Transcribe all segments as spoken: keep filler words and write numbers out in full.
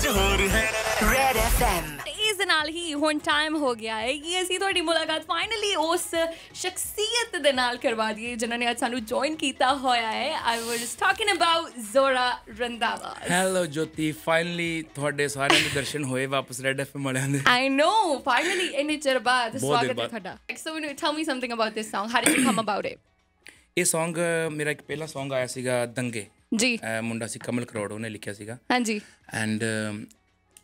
मशहूर है red FM. इस नाल ही हुण टाइम हो गया है कि असी थोड़ी मुलाकात फाइनली उस शख्सियत दे नाल करवा दिए जिन्होंने आज सानू ज्वाइन कीता होया है। I was talking about Zora Randhawa. Hello Jyoti, finally थोड़े सारे दे दर्शन होए वापस रेड एफएम वालेआं दे। आई नो, फाइनली इतने चर बाद स्वागत है थोड़ा। So you tell me something about this song, how did you come about it? ये सॉन्ग मेरा एक पहला सॉन्ग आया सीगा दंगे जी, मुंडा सी कमल करोड़ ने लिखा सीगा। हां जी। एंड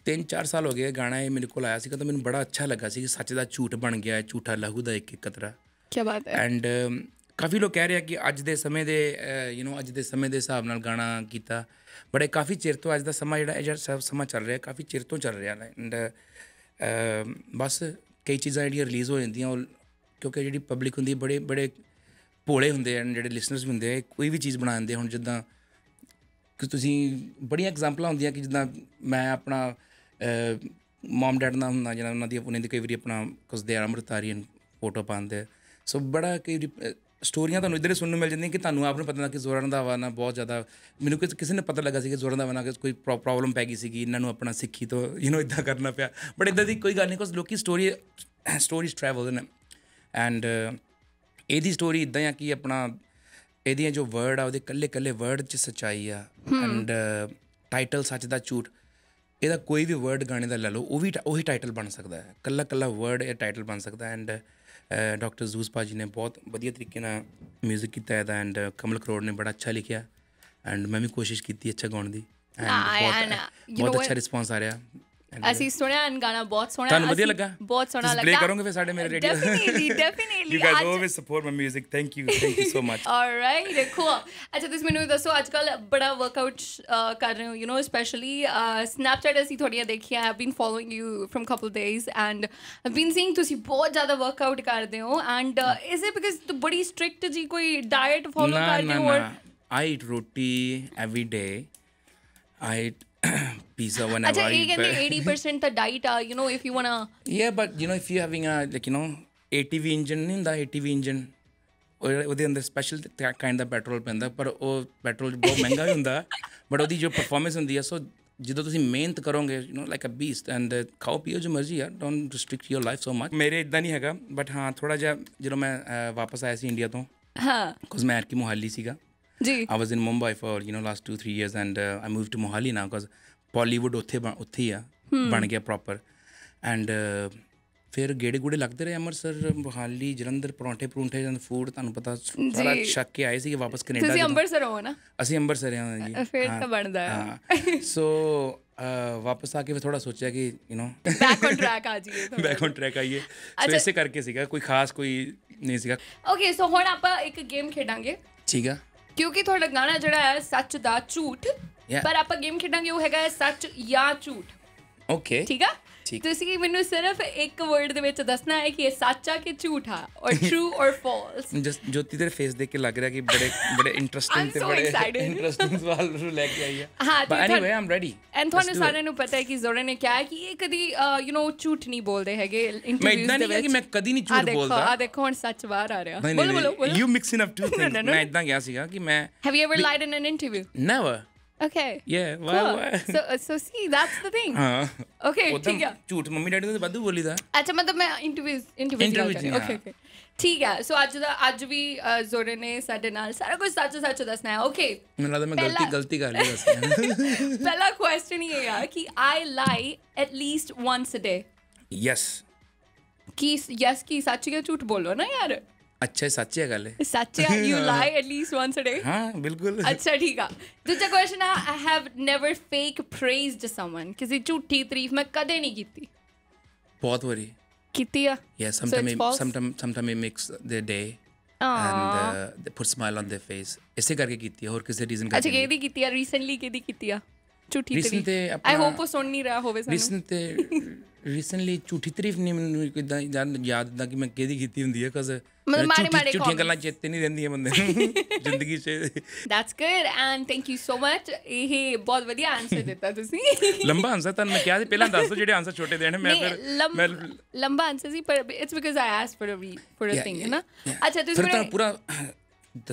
तीन चार साल हो गए गाना ये मेरे को आया सीगा तो मैंने बड़ा अच्छा लगा सी कि सच दा झूठ बन गया है, झूठा लहू दा एक एक कतरा। क्या बात है। एंड काफ़ी लोग कह रहे हैं कि अज दे समय दे यू नो अज दे समय दे हिसाब नाल गाना कीता, बड़े काफ़ी चिर तो अज दा समा जिहड़ा समां चल रहा काफ़ी चिर तो चल रहा। एंड बस कई चीज़ां जिहड़ियां रिलीज़ हो जांदियां क्योंकि जिहड़ी पब्लिक हुंदी बड़े बड़े भोले हुंदे एंड जिहड़े लिसनर्स भी हुंदे कोई भी चीज़ बना दिंदे। हुण जिद्दां कि तुसी बड़ियां एग्जाम्पलां हुंदियां कि जिद्दां मैं अपना मॉम डैड ना हुंदा जिन्हां उन्हां दी उन्हां दी कई वारी अपना कसदे अमृतारी फोटो पांदे। सो बड़ा कई स्टोरियां तुहानूं इधर ही सुनने मिल जांदियां कि तुहानूं आपने पता ना कि ज़ोरा रंधावा ना बहुत ज़्यादा मैनूं किसी ने पता लगा सी कि ज़ोरा रंधावा ना कोई प्रॉब्लम पै गई सी कि इन्हां नूं अपना सिक्खी तो यू नो इदां करना पिया, बट इदां दी कोई गल नहीं। कुछ लोकी स्टोरी स्टोरीज ट्रैवल ने एंड एदी स्टोरी इदां आ कि अपना एदियां जो वर्ड आ कल्ले कल्ले वर्ड च सच्चाई आ। एंड टाइटल सच दा झूठ ਇਹਦਾ कोई भी वर्ड गाने का ला लो वो भी वही टाइटल बन सकता है, कला कला वर्ड यह टाइटल बन सकता है। एंड डॉक्टर जूस भाजी ने बहुत वधिया तरीके नाल म्यूजिक किया है एंड कमल करोड़ ने बड़ा अच्छा लिखा एंड मैं भी कोशिश की अच्छा गाने की एंड बहुत अच्छा रिस्पॉन्स आ रहा। ਅਸੀਂ ਸੁਣਿਆ ਗਾਣਾ ਬਹੁਤ ਸੋਹਣਾ, ਤੁਹਾਨੂੰ ਵਧੀਆ ਲੱਗਾ? ਬਹੁਤ ਸੋਹਣਾ ਲੱਗਾ। ਪਲੇ ਕਰੋਗੇ ਫਿਰ ਸਾਡੇ ਮੇਰੇ radio? Definitely definitely. You guys always support my 뮤직। Thank you thank you so much. Alright cool. ਅੱਛਾ ਤੁਸੀਂ ਮੈਨੂੰ ਦੱਸੋ ਅੱਜ ਕੱਲ ਬੜਾ ਵਰਕਆਊਟ ਕਰ ਰਹੇ ਹੋ ਯੂ ਨੋ ਸਪੈਸ਼ਲੀ ਸਨੈਪਚੈਟ ਅਸੀਂ ਥੋੜੀਆਂ ਦੇਖੀਆਂ। I have been following you from couple days and I been seeing ਤੁਸੀਂ ਬਹੁਤ ਜ਼ਿਆਦਾ ਵਰਕਆਊਟ ਕਰਦੇ ਹੋ ਐਂਡ ਇਜ਼ ਇਟ ਬਿਕਾਜ਼ ਤੂੰ ਬੜੀ ਸਟ੍ਰਿਕਟ ਜੀ ਕੋਈ ਡਾਈਟ ਫੋਲੋ ਕਰਦੇ ਹੋ? ਨਾ ਨਾ I eat roti every day, I pizza whenever. Acha, you get the eighty percent the diet, uh, you know, if you wanna. Yeah, but you know, if you're having a like you know, A T V engine, in the A T V engine, or with the special kind of petrol, penda, but oh, petrol बहुत महंगा ही होता है, but उदी जो performance होती है, so जिधर तुसी मेहनत करोगे, you know, like a beast, and खाओ पियो जो मर्जी यार, don't restrict your life so much. मेरे इतना नहीं हैगा, but हाँ थोड़ा जा जब मैं वापस आया सी इंडिया तो, हाँ, cause मैं यार की मोहाली सीगा. जी. I was in Mumbai for you know last two three years and uh, I moved to Mohali now because Bollywood उत्थे उत्थे ही आ बन गया प्रॉपर। एंड uh, फिर गेड़े गुड़े लगते रहे अमृतसर मोहाली जलंधर परौंठे परौंठे जन फूड तुहानूं पता सारा छक के आए सी कि वापस कनेडा। तुसीं अमृतसर हो ना? असीं अमृतसर हां जी। फिर तो बनदा है। सो वापस आके फिर थोड़ा सोचा कि you know back on track आ जाइए, बैक ऑन ट्रैक आइए। सो ऐसे करके सीगा, कोई खास कोई नहीं सीगा। ओके सो हुण आपां एक गेम खेडांगे ठीक है क्योंकि थोड़ा गाना जड़ा है सच दा झूठ। Yeah. पर आप गेम खेलेंगे वो है सच या झूठ। ओके ठीक है। तो इसकी मैंने सिर्फ एक वर्ड दे विच दसना है कि ये सच्चा कि झूठा और ट्रू और फॉल्स। जस्ट ज्योति तेरे फेस देख के लग रहा कि बड़े बड़े इंटरेस्टिंग थे, बड़े इंटरेस्टिंग सवाल लेके आई है। हां but anyway I am ready. And ਤੁਹਾਨੂੰ ਸਾਰਿਆਂ ਨੂੰ ਪਤਾ ਹੈ ਕਿ ਜ਼ੋਰਾ ਨੇ ਕਿਹਾ ਕਿ ਇਹ ਕਦੀ ਯੂ نو ਝੂਠ ਨਹੀਂ ਬੋਲਦੇ ਹੈਗੇ ਇੰਟਰਵਿਊਜ਼ ਦੇ ਵਿੱਚ। ਮੈਂ ਕਦੀ ਨਹੀਂ ਝੂਠ ਬੋਲਦਾ। ਆ ਦੇਖੋ ਹੁਣ ਸੱਚ ਬਾਹਰ ਆ ਰਿਹਾ। ਬੋਲੋ ਬੋਲੋ। You mixing up two things. ਮੈਂ ਇਦਾਂ ਗਿਆ ਸੀਗਾ ਕਿ ਮੈਂ have you ever lied in an interview? Never. Okay. Yeah. Why? Cool. Why? So uh, so see that's the thing. हाँ. Okay. ठीक है. झूठ मम्मी डैडी ने बादू बोली था. अच्छा मतलब मैं interviews interviews interviews. Okay okay. ठीक है. So आज तो आज भी ज़ोरा ने साढ़े नाल सारा कुछ साच साच दसना है. Okay. मैं लगता मैं गलती गलती कर ली बस. पहला question ये है कि I lie at least once a day. Yes. कि yes कि सच क्या झूठ बोलो ना यार. अच्छा सच्ची है गल है सच्ची है you lie at least once a day. हां बिल्कुल। अच्छा ठीक है दूसरा क्वेश्चन है I have never fake praised someone किसी झूठी तारीफ मैं कदे नहीं कीती। बहुत वरी कीती है। Yes sometimes sometimes sometimes it makes the day and they put smile on their face ऐसे करके कीती है और किसी रीजन करके। अच्छा केदी कीती है रिसेंटली? केदी कीती है झूठी तारीफ? आई होप वो सुन नहीं रहा होवे सानू। रिसेंटली रिसेंटली झूठी तारीफ नहीं मैं इदा याद इदा कि मैं केदी कीती हुंदी है कज मतलब मारे मारे झूठी गल्लां चेते नहीं रहंदियां बंदे नूं जिंदगी च। That's good and thank you so much. ਇਹ ਬਹੁਤ ਵਧੀਆ ਆਨਸਰ ਦਿੱਤਾ ਤੁਸੀਂ। ਲੰਬਾ ਆਨਸਰ ਤਾਂ ਮੈਂ ਕਿਹਾ ਸੀ ਪਹਿਲਾਂ ਦੱਸ ਦੋ ਜਿਹੜੇ ਆਨਸਰ ਛੋਟੇ ਦੇਣੇ ਮੈਂ ਫਿਰ ਲੰਬਾ ਆਨਸਰ ਸੀ ਪਰ it's because I asked for a read for a thing है ना। अच्छा तो पूरा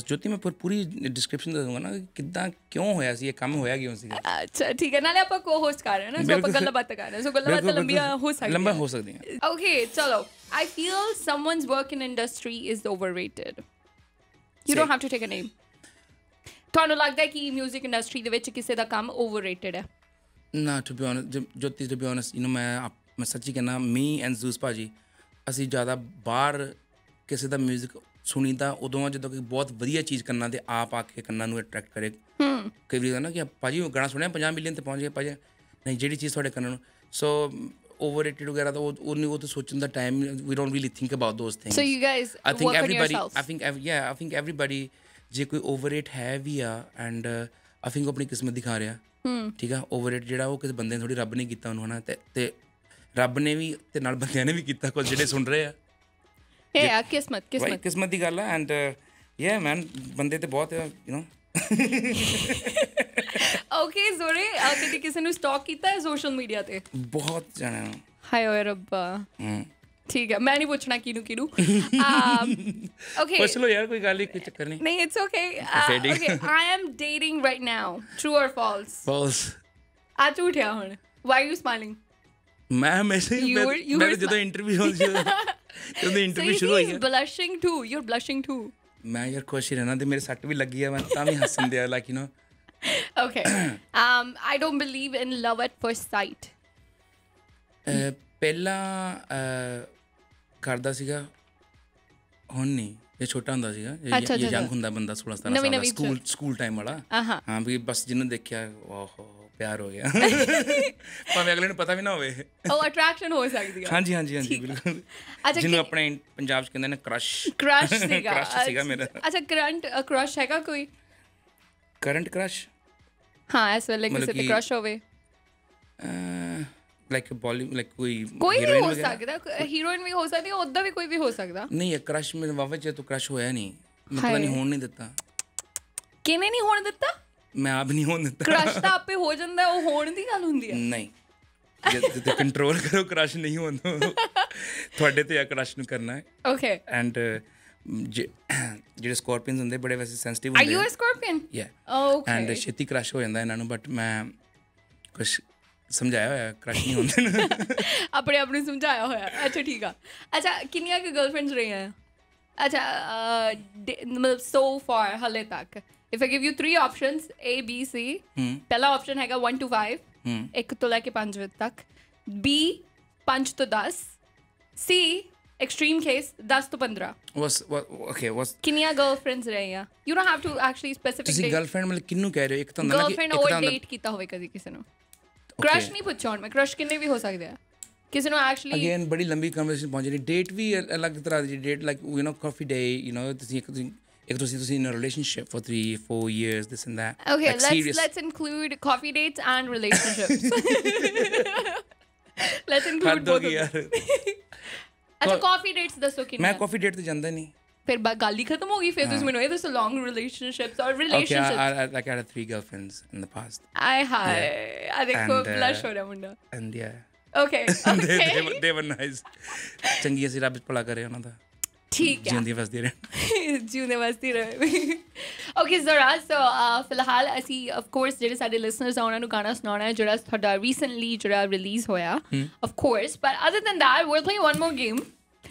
ज्योति मैं पूरी डिस्क्रिप्शन दे दूंगा ना किदा क्यों होया सी ये काम होया क्यों सी। अच्छा ठीक है नाले आपा को होस्ट कर रहे हैं ना सो आपा गल्ला बात कर रहे हैं सो गल्ला बात लंबिया हो सकती है लंबा हो सकती है। ओके चलो I feel someone's work in industry is overrated you don't have to take a name. ਤੁਹਾਨੂੰ ਲੱਗਦਾ ਕਿ 뮤직 ਇੰਡਸਟਰੀ ਦੇ ਵਿੱਚ ਕਿਸੇ ਦਾ ਕੰਮ ਓਵਰਰੇਟਡ ਹੈ ਨਾ to be honest Jyoti to be honest you know ਮੈਂ ਮੈਂ ਸੱਚੀ ਕਹਿੰਦਾ ਮੀ ਐਂਡ ਜ਼ੂਸ ਭਾਜੀ ਅਸੀਂ ਜ਼ਿਆਦਾ ਬਾਹਰ ਕਿਸੇ ਦਾ 뮤직 ਸੁਣੀਦਾ ਉਦੋਂ ਜਦੋਂ ਕਿ ਬਹੁਤ ਵਧੀਆ ਚੀਜ਼ ਕੰਨਾਂ ਤੇ ਆਪ ਆ ਕੇ ਕੰਨਾਂ ਨੂੰ ਅਟਰੈਕਟ ਕਰੇ ਕਈ ਵਾਰੀ ਨਾ ਕਿ ਭਾਜੀ ਉਹ ਗਾਣਾ ਸੁਣਿਆ ਪੰਜਾਹ ਮਿਲੀਅਨ ਤੇ ਪਹੁੰਚ ਗਿਆ ਭਾਜੀ ਨਹੀਂ ਜਿਹੜੀ ਚੀਜ਼ ਤੁਹਾਡੇ ਕੰਨਾਂ ਨੂੰ ਸੋ overrated वगैरह तो वो नहीं वो तो सोचने का time we don't really think about those things। So you guys I think everybody I think yeah I think everybody जे कोई ओवररेट है भी आ एंड आई थिंक अपनी किस्मत दिखा रहा ठीक है। ओवररेट जिहड़ा वो किसी बंदे ने थोड़ी रब ने कीता उन्हों ना ते ते रब ने भी ते नाल बंदे ने भी कीता कुछ जिहड़े सुन रहे हैं हे आ किस्मत किस्मत किस्मत दी गल है एंड या मैन बंदे ते बहुत यू नो। ओके ज़ोरे आपने किसी ने स्टॉक कीता है सोशल मीडिया ते बहुत जाना हाय ओए रब्बा ठीक है मैं नहीं पूछना किनू किनू ओके पूछ लो यार कोई गाली कोई चक्कर नहीं नहीं it's okay okay I am dating right now true और फॉल्स फॉल्स आ झूठ है हूं व्हाई यू स्माइलिंग मैं हमेशा ही मैं जब इंटरव्यू होती है जब इंटरव्यू शुरू हुई है blushing too you are blushing too मैं यार खुश ही रहना ते मेरे सट भी लगी है मैं तामी हसन दिया like you know okay um I don't believe in love at first sight पहला करदा सीगा हुण नहीं ये छोटा हुंदा सीगा ये यंग हुंदा बंदा सोलह सत्रह साल दा स्कूल स्कूल टाइम वाला हां भी बस जिन्होंने देखा ओहो प्यार हो गया भावे अगले नूं पता भी ना होवे ओ अट्रैक्शन हो सकदी है हां जी हां जी हां जी बिल्कुल अच्छा जिन्होंने अपने पंजाब च कहंदे ने क्रश क्रश सीगा क्रश सीगा मेरा। अच्छा करंट क्रश हैगा कोई करंट क्रश हां एस वेल लाइक किसी पे क्रश होवे लाइक बॉलीवुड लाइक कोई कोई भी हो सकदा हीरोइन भी हो सकदी ओदा भी कोई भी हो सकदा नहीं ये क्रश मेरे वावे जे तो क्रश होया नहीं मतलब नहीं होण नहीं दित्ता किने नहीं होण दित्ता मैं आप नहीं होण दित्ता क्रश ता आपे हो जंदा ओ होण दी गल हुंदी है नहीं जे ते कंट्रोल करो क्रश नहीं होंदो ਤੁਹਾਡੇ ਤੇ ਆ क्रश ਨੂੰ ਕਰਨਾ ਹੈ। ओके एंड ਜਿਹੜੇ ਸਕੋਰਪੀਅਨਸ ਹੁੰਦੇ ਬੜੇ ਵੈਸੇ ਸੈਂਸਿਟਿਵ ਹੁੰਦੇ ਆਰ ਯੂ ਅ ਸਕੋਰਪੀਅਨ ਯਾ ओके एंड ਛੇਤੀ क्रश ਹੋ ਜਾਂਦਾ ਇਹਨਾਂ ਨੂੰ ਬਟ ਮੈਂ ਕੁਝ समझाया होया क्रश नहीं होंदे ना अपने आप ने समझाया होया। अच्छा ठीक है अच्छा किनिया के गर्लफ्रेंड्स रहे हैं अच्छा मतलब सो फार हले तक if I give you three options A B C पहला ऑप्शन हैगा वन टू फाइव एक तो लेके पाँच तक बी पाँच तो दस सी एक्सट्रीम केस दस तो पंद्रह बस ओके बस किनिया गर्लफ्रेंड्स रहे हैं you don't have to actually specifically girlfriend मतलब किन्नू कह रहे हो एक तो ना गर्लफ्रेंड और डेट कीता होवे कभी किसी ने क्रश नहीं पूछो मैं क्रश किन्ने भी हो सकता है किसी ने एक्चुअली अगेन बड़ी लंबी कन्वर्सेशन पहुंच रही डेट भी अलग तरह दी date like you know coffee day you know ਤੁਸੀਂ ਇੱਕ ਇੱਕ ਤੁਸੀਂ ਤੁਸੀਂ in a relationship for three four years this and that okay let's let's include coffee dates and relationships let's include both ਅੱਛਾ ਕਾਫੀ ਡੇਟਸ ਦੱਸੋ ਕਿੰਨੇ ਮੈਂ ਕਾਫੀ date ਤੇ ਜਾਂਦਾ ਨਹੀਂ फिर गाली खत्म होगी फिर तो मैंने ये तो लॉन्ग रिलेशनशिप्स और relationships like I had three girlfriends in the past I had I think blush हो रहा मुंडा and yeah okay okay they were nice चंगी सी राबित पला करे होना था ठीक है जिंदगी बस दे रहे जीने बस दे रहे। ओके ज़रा सो फिलहाल असी ऑफ कोर्स ਜਿਹੜੇ ਸਾਡੇ ਲਿਸਨਰਸ ਆ ਉਹਨਾਂ ਨੂੰ ਗਾਣਾ ਸੁਣਾਉਣਾ ਹੈ ਜਿਹੜਾ ਤੁਹਾਡਾ ਰੀਸੈਂਟਲੀ ਜਿਹੜਾ ਰਿਲੀਜ਼ ਹੋਇਆ of course but other than that we play one more game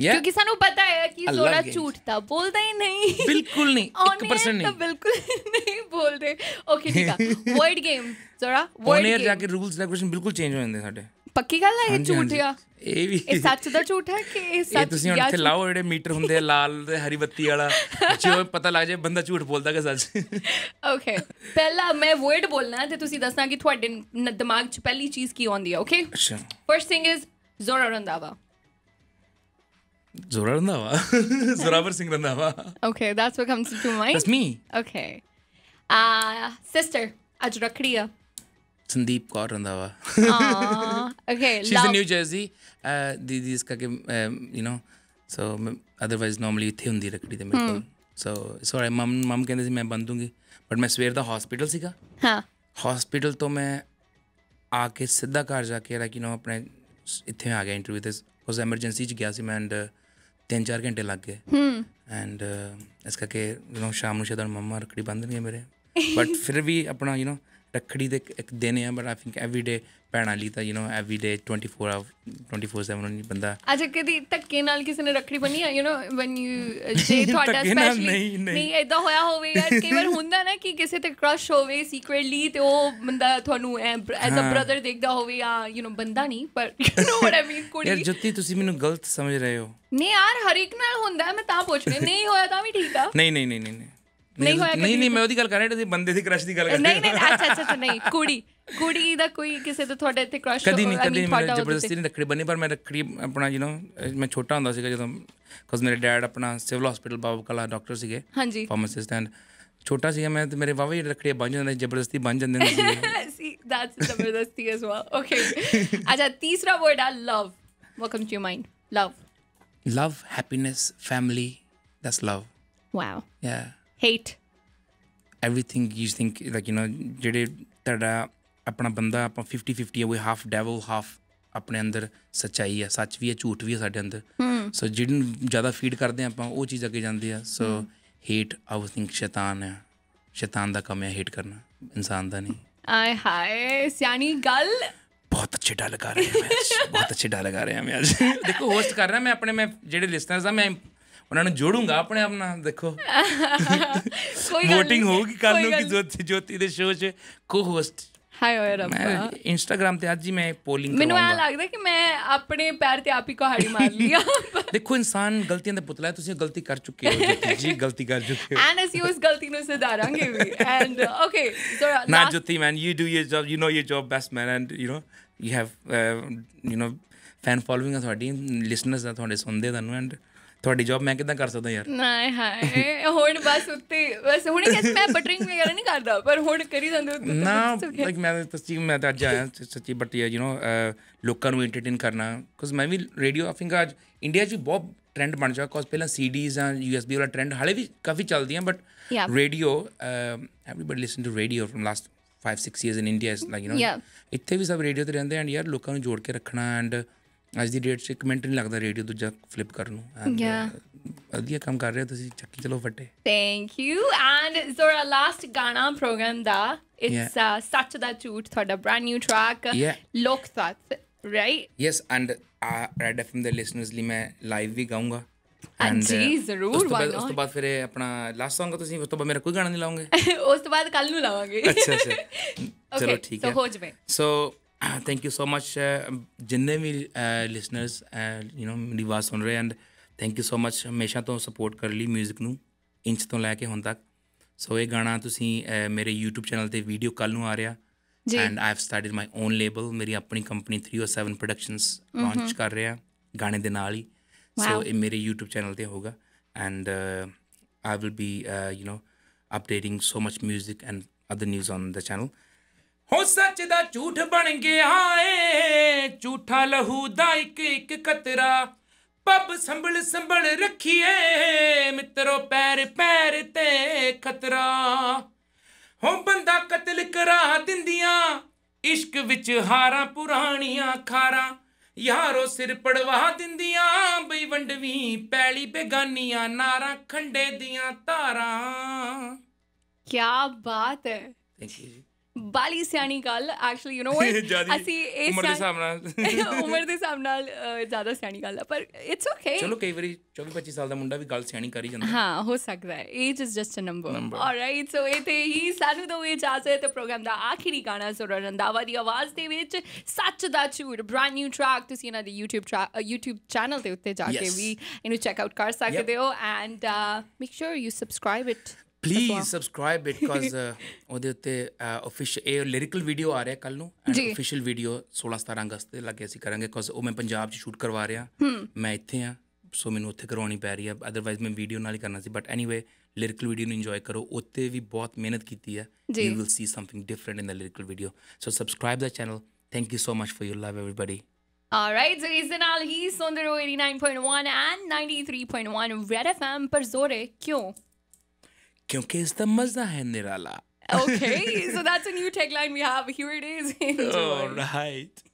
Yeah. क्योंकि सानू पता है कि ज़ोरा झूठता बोलता ही नहीं बिल्कुल नहीं वन परसेंट नहीं बिल्कुल नहीं बोलते। ओके ठीक है word game Zora word game जाके रूल्स रेगुलेशन बिल्कुल चेंज हो जांदे साडे पक्की गल है ये झूठिया ਇਹ ਵੀ ਇਹ ਸੱਚ ਦਾ ਝੂਠ ਹੈ ਕਿ ਇਹ ਸੱਚ ਇਹ ਤੁਸੀਂ ਹੁਣ ਇੱਥੇ ਲਾਓ ਜਿਹੜੇ ਮੀਟਰ ਹੁੰਦੇ ਆ ਲਾਲ ਤੇ ਹਰੀ ਬੱਤੀ ਵਾਲਾ ਜੋ ਪਤਾ ਲੱਗ ਜਾਏ ਬੰਦਾ ਝੂਠ ਬੋਲਦਾ ਕਿ ਸੱਚ। ਓਕੇ ਪਹਿਲਾ ਮੈਂ ਵਰਡ ਬੋਲਣਾ ਤੇ ਤੁਸੀਂ ਦੱਸਣਾ ਕਿ ਤੁਹਾਡੇ ਦਿਮਾਗ 'ਚ ਪਹਿਲੀ ਚੀਜ਼ ਕੀ ਆਉਂਦੀ ਹੈ। Okay first thing is Zora Randhawa Zora Randhawa Zora Randhawa Okay that's what comes to mind That's me Okay uh sister aaj rakhdi hai Sandeep Kaur Randhawa Ah okay She's in New Jersey uh didi iska ke you know so otherwise normally itthe hundi rakhdi te mere kol so sorry mom mom kehnde si main ban dungi but main swear da hospital siga ha hospital to main aake sidha ghar ja ke like you know apne itthe aa gaya interview te cause emergency ch gaya si main and तीन चार घंटे लग गए and इस करके you know शाम को शायद मम्मा रखड़ी बन देंगे मेरे बट फिर भी अपना यू नो रखड़ी दे एक दिन है but I think every day भैन ली तो you know every day twenty four hour twenty four seven बंदा अच्छा कभी धक्के नाल किसी ने रखड़ी बनी है यू नो व्हेन यू जे थॉटा स्पेशली नहीं नहीं ऐसा होया होवेगा कई बार हुंदा ना कि किसी ते क्रश होवे सीक्रेटली ते ओ बंदा थानू एज अ ब्रदर देखदा होवे या यू नो बंदा नहीं पर you know what I mean कोई यार जति तुसी मेनू गलत समझ रहे हो नहीं यार हर एक नाल हुंदा है मैं ता पूछने नहीं होया ता भी ठीक था नहीं नहीं नहीं नहीं नहीं होया नहीं नहीं मैं ओदी गल कर रहा ते बंदे दी क्रश दी गल कर नहीं नहीं अच्छा अच्छा नहीं कुड़ी कुड़ी दा कोई किसे तो थोड़े इथे क्रश कदी नहीं कदी नहीं जबरदस्ती नहीं रखड़ी बनी पर मैं रखड़ी अपना यू नो मैं छोटा हुंदा सीगा जदों cuz मेरे डैड अपना सिविल हॉस्पिटल बाबू कला डॉक्टर सीगे फार्मासिस्ट एंड छोटा सीगा मैं ते मेरे वावे रखड़ी बन जांदे जबरदस्ती बन जांदे सी दैट्स जबरदस्ती एज़ वेल ओके अच्छा तीसरा वर्ड आ love what comes to your mind love love happiness family that's love wow या hate everything you think like you know jede tada apna banda apa fifty fifty we half devil half apne andar sachai hai sach bhi hai jhoot bhi hai sade andar so jidn zyada feed karde hain apa oh cheez age jandi hai so hate I think shaitan hai shaitan da kam hai hate karna insaan da nahi ay haay siani gal बहुत अच्छे डाल लगा रहे हैं मैं बहुत अच्छे डाल लगा रहे हैं मैं आज देखो होस्ट कर रहा मैं अपने मैं जेडे लिसनर्स हैं मैं उन्हें जोड़ूंगा अपने अपना देखो वोटिंग होगी कानून की ज्योति ज्योति दे शो चे को होस्ट हाय ओए रब इंस्टाग्राम ते आज ही मैं पोलिंग मैंने ऐसा लगता है कि मैं अपने पैर ते आप ही को हाड़ी मार लिया देखो इंसान गलतियां दे पुतला है तुझे गलती कर चुकी हो जी गलती कर चुकी हो एंड एस यू इस गलती नो से दारांगे भी एंड ओके सो ना Jyoti man you do your job you know your job best man and you know you have you know fan following थोड़ी लिसनर्स आ थोड़े सुनदे तन्नू एंड ਤੁਹਾਡੀ ਜੌਬ ਮੈਂ ਕਿਦਾਂ ਕਰ ਸਕਦਾ ਯਾਰ ਨਾ ਹਾਏ ਹੁਣ ਬਸ ਉੱਤੇ ਬਸ ਹੁਣ ਕਿ ਮੈਂ ਬਟਰਿੰਗ ਵਗੈਰਾ ਨਹੀਂ ਕਰਦਾ ਪਰ ਹੁਣ ਕਰੀ ਜਾਂਦਾ ਨਾ ਲਾਈਕ ਮੈਂ ਤਸਦੀਕ ਮੈਂ ਤਾਂ ਅੱਜ ਆਇਆ ਸੱਚੀ ਬਟਿਆ ਯੂ نو ਲੋਕਾਂ ਨੂੰ ਐਂਟਰਟੇਨ ਕਰਨਾ ਕੁਝ ਮੈਂ ਵੀ ਰੇਡੀਓ ਆਈ ਥਿੰਕ ਅੱਜ ਇੰਡੀਆ 'ਚ ਬਹੁਤ ਟ੍ਰੈਂਡ ਬਣ ਚੁੱਕਾ ਕੁਝ ਪਹਿਲਾਂ ਸੀਡੀਜ਼ ਆ ਯੂਐਸਬੀ ਵਾਲਾ ਟ੍ਰੈਂਡ ਹਾਲੇ ਵੀ ਕਾਫੀ ਚੱਲਦੀਆਂ but radio everybody listen to radio from last five six years in India is like you نو ਇੱਥੇ ਵੀ ਸਭ ਰੇਡੀਓ ਤੇ ਰਹਿੰਦੇ ਐਂਡ ਯਾਰ ਲੋਕਾਂ ਨੂੰ ਜੋੜ ਕੇ ਰੱਖਣਾ ਐਂਡ आज दी डेट से कमेंट नहीं लगता रेडियो दूजा फ्लिप कर लूं ਵਧੀਆ ਕੰਮ ਕਰ ਰਹੇ ਤੁਸੀਂ ਚੱਕੀ ਚਲੋ ਫੱਟੇ thank you and Zora last ਗਾਣਾ ਪ੍ਰੋਗਰਾਮ ਦਾ ਇਟਸ ਸੱਚ ਦਾ ਝੂਠ ਤੁਹਾਡਾ ਬ੍ਰਾਂਡ ਨਿਊ ਟਰੈਕ ਲੋਕ ਸਾਥ right yes and Red FM ਦੇ ਲਿਸਨਰਸ ਲਈ ਮੈਂ ਲਾਈਵ ਵੀ ਗਾਉਂਗਾ जी जरूर उस तो बाद फिर अपना लास्ट सॉन्ग तो उस तो बाद मेरा कोई गाना नहीं लाऊंगे उस तो बाद कल ਨੂੰ ਲਾਵਾਂਗੇ अच्छा अच्छा चलो ठीक है तो हो जबे so thank you so much जिन्ने भी लिसनर्स यू नो मेरी आवाज़ सुन रहे and thank you so much हमेशा तो सपोर्ट कर ली म्यूजिक नू इंच तो लैके हुण तक सो ये गाना तुसी मेरे यूट्यूब चैनल ते वीडियो कल नू आ रहा and I have started my own label मेरी अपनी कंपनी थ्री और सैवन प्रोडक्शंस लॉन्च कर रहे हैं गाने दे नाल ही सो ये मेरे यूट्यूब चैनल ते होगा and I will be you know updating so much music and other news on the channel हो सच दा झूठ बन गया है झूठा लहू दा एक एक कतरा पब संभल संभल रखिए मित्रों पैर पैर ते खतरा हो बंदा कतल करा दिंदियां इश्क विच हारा पुरानियां खारा यारो सिर पड़वा दिंदियां बई वंडवी पैली बेगानियां नारा खंडे दियां तारा क्या बात है थैंक यू ਬਾਲੀ ਸਿਆਣੀ ਗੱਲ ਐਕਚੁਅਲੀ ਯੂ نو ਅਸੀਂ ਇਸ ਉਮਰ ਦੇ ਹਿਸਾਬ ਨਾਲ ਉਮਰ ਦੇ ਹਿਸਾਬ ਨਾਲ ਜ਼ਿਆਦਾ ਸਿਆਣੀ ਗੱਲ ਆ ਪਰ ਇਟਸ ਓਕੇ ਚਲੋ ਕਈ ਵਾਰੀ twenty-four twenty-five ਸਾਲ ਦਾ ਮੁੰਡਾ ਵੀ ਗੱਲ ਸਿਆਣੀ ਕਰੀ ਜਾਂਦਾ ਹਾਂ ਹੋ ਸਕਦਾ ਹੈ age is just a number alright so ਇਹ ਤੇ ਹੀ ਸਾਨੂੰ ਦੋ ਇਜਾਜ਼ਤ ਤੇ ਪ੍ਰੋਗਰਾਮ ਦਾ ਆਖਰੀ ਗਾਣਾ ਜ਼ੋਰਾ ਰੰਧਾਵਾ ਦੀ ਆਵਾਜ਼ ਦੇ ਵਿੱਚ ਸੱਚ ਦਾ ਝੂਠ ਬ੍ਰਾਂਡ ਨਿਊ ਟਰੈਕ ਤੁਸੀਂ ਇਹਨਾਂ ਦੇ YouTube YouTube ਚੈਨਲ ਤੇ ਉੱਤੇ ਜਾ ਕੇ ਵੀ ਇਹਨੂੰ ਚੈੱਕ ਆਊਟ ਕਰ ਸਕਦੇ ਹੋ and make sure you subscribe it Please well. subscribe it because ਉਹਦੇ ਉੱਤੇ official ਇਹ lyrical video ਆ ਰਿਹਾ ਕੱਲ ਨੂੰ and official video sixteen seventeen ਅਗਸਤ ਤੇ ਲੱਗੇ ਅਸੀਂ ਕਰਾਂਗੇ because ਉਹ ਮੈਂ ਪੰਜਾਬ 'ਚ ਸ਼ੂਟ ਕਰਵਾ ਰਿਹਾ ਮੈਂ ਇੱਥੇ ਆ ਸੋ ਮੈਨੂੰ ਉੱਥੇ ਕਰਵਾਉਣੀ ਪੈ ਰਹੀ ਆ ਅਦਰਵਾਈਜ਼ ਮੈਂ ਵੀਡੀਓ ਨਾਲ ਹੀ ਕਰਨਾ ਸੀ but anyway lyrical video ਨੂੰ enjoy ਕਰੋ ਉੱਤੇ ਵੀ ਬਹੁਤ ਮਿਹਨਤ ਕੀਤੀ ਆ you will see something different in the lyrical video so subscribe the channel thank you so much for your love everybody All right, so इस दिन आल ही सुनते रहो eighty-nine point one and ninety-three point one Red F M पर जोरे क्यों क्योंकि इसका मजा है निराला Okay, so that's a new tagline we have. Here it is. All right.